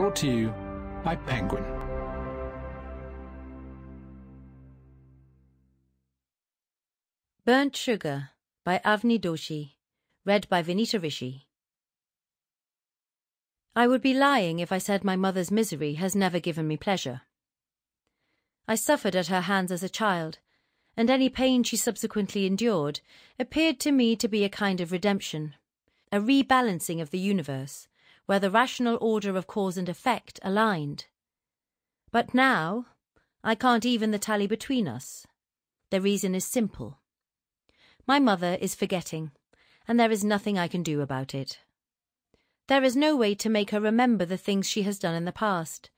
Brought to you by Penguin. Burnt Sugar by Avni Doshi, read by Vinita Rishi. I would be lying if I said my mother's misery has never given me pleasure. I suffered at her hands as a child, and any pain she subsequently endured appeared to me to be a kind of redemption, a rebalancing of the universe, where the rational order of cause and effect aligned. But now, I can't even the tally between us. The reason is simple. My mother is forgetting, and there is nothing I can do about it. There is no way to make her remember the things she has done in the past,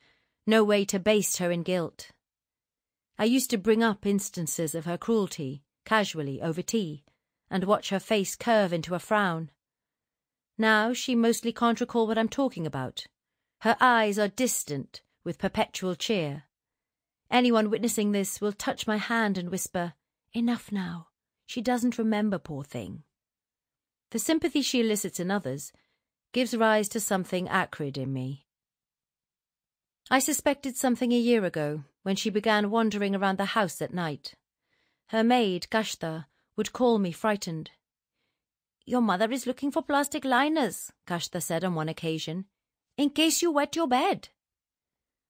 no way to baste her in guilt. I used to bring up instances of her cruelty, casually, over tea, and watch her face curve into a frown. Now she mostly can't recall what I'm talking about. Her eyes are distant, with perpetual cheer. Anyone witnessing this will touch my hand and whisper, "Enough now. She doesn't remember, poor thing." The sympathy she elicits in others gives rise to something acrid in me. I suspected something a year ago when she began wandering around the house at night. Her maid, Kashta, would call me frightened. "Your mother is looking for plastic liners," Kashta said on one occasion, "in case you wet your bed."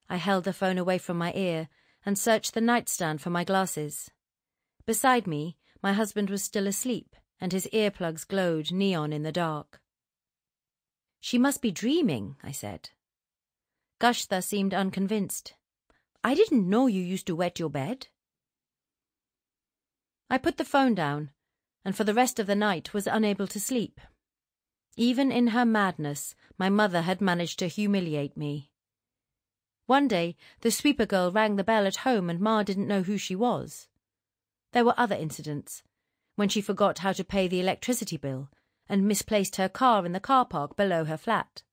I held the phone away from my ear and searched the nightstand for my glasses. Beside me, my husband was still asleep, and his earplugs glowed neon in the dark. "She must be dreaming," I said. Kashta seemed unconvinced. "I didn't know you used to wet your bed." I put the phone down, and for the rest of the night was unable to sleep. Even in her madness, my mother had managed to humiliate me. One day, the sweeper girl rang the bell at home and Ma didn't know who she was. There were other incidents, when she forgot how to pay the electricity bill and misplaced her car in the car park below her flat.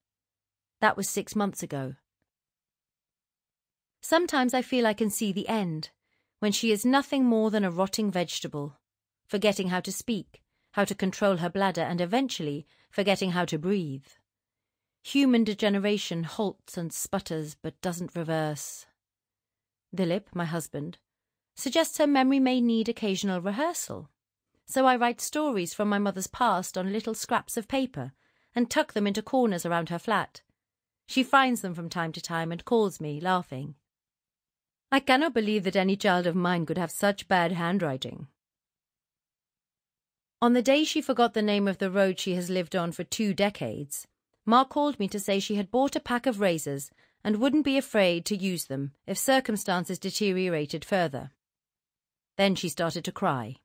That was 6 months ago. Sometimes I feel I can see the end, when she is nothing more than a rotting vegetable, forgetting how to speak, how to control her bladder, and eventually forgetting how to breathe. Human degeneration halts and sputters but doesn't reverse. Dilip, my husband, suggests her memory may need occasional rehearsal, so I write stories from my mother's past on little scraps of paper and tuck them into corners around her flat. She finds them from time to time and calls me, laughing. I cannot believe that any child of mine could have such bad handwriting. On the day she forgot the name of the road she has lived on for 2 decades, Ma called me to say she had bought a pack of razors and wouldn't be afraid to use them if circumstances deteriorated further. Then she started to cry.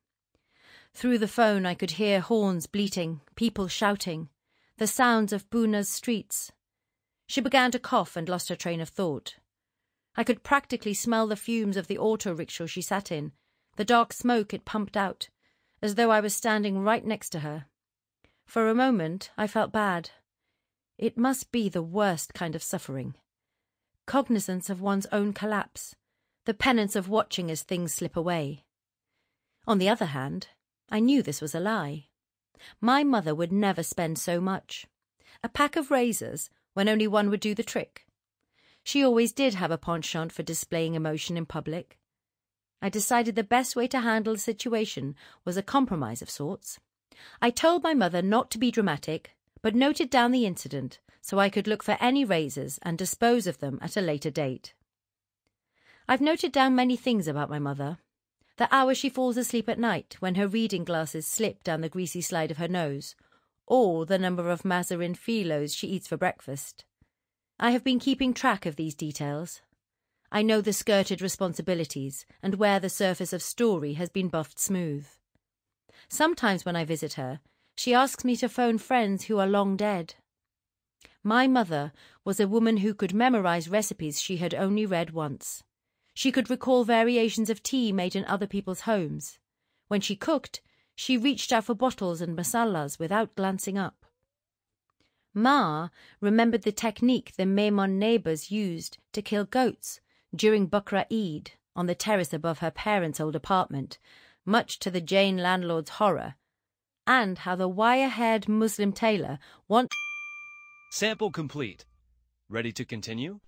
Through the phone I could hear horns bleating, people shouting, the sounds of Pune's streets. She began to cough and lost her train of thought. I could practically smell the fumes of the auto-rickshaw she sat in, the dark smoke it pumped out, as though I was standing right next to her. For a moment, I felt bad. It must be the worst kind of suffering. Cognizance of one's own collapse, the penance of watching as things slip away. On the other hand, I knew this was a lie. My mother would never spend so much. A pack of razors, when only one would do the trick. She always did have a penchant for displaying emotion in public. I decided the best way to handle the situation was a compromise of sorts. I told my mother not to be dramatic, but noted down the incident so I could look for any razors and dispose of them at a later date. I've noted down many things about my mother. The hour she falls asleep at night when her reading glasses slip down the greasy slide of her nose, or the number of Mazarin filos she eats for breakfast. I have been keeping track of these details. I know the skirted responsibilities and where the surface of story has been buffed smooth. Sometimes when I visit her, she asks me to phone friends who are long dead. My mother was a woman who could memorize recipes she had only read once. She could recall variations of tea made in other people's homes. When she cooked, she reached out for bottles and masalas without glancing up. Ma remembered the technique the Maimon neighbours used to kill goats during Bukra Eid on the terrace above her parents' old apartment, much to the Jain landlord's horror, and how the wire-haired Muslim tailor once— Sample complete. Ready to continue?